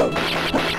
Jay,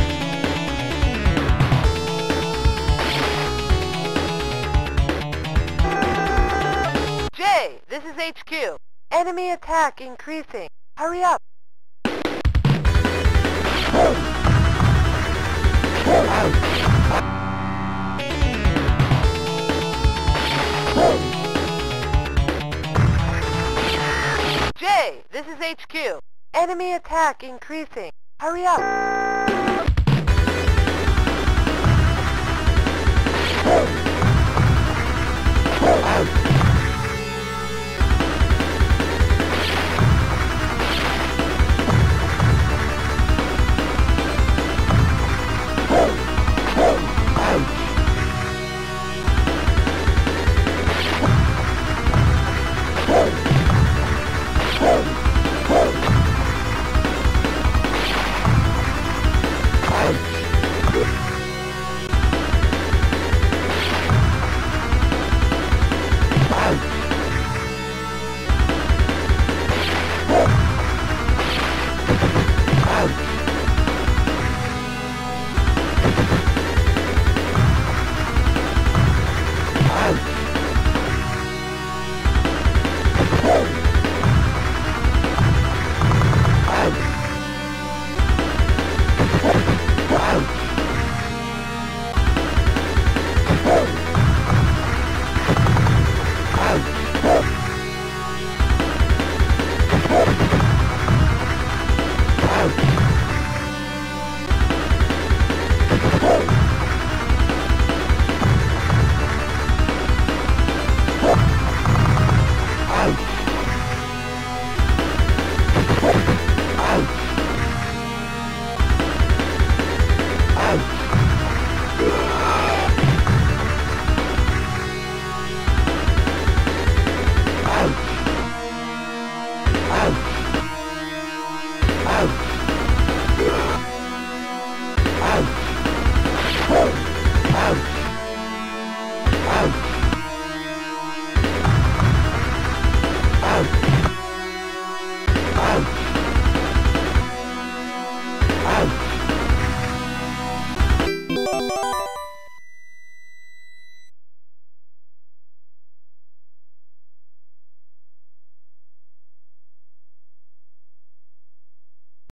this is HQ. Enemy attack increasing. Hurry up. Jay, this is HQ. Enemy attack increasing. Hurry up.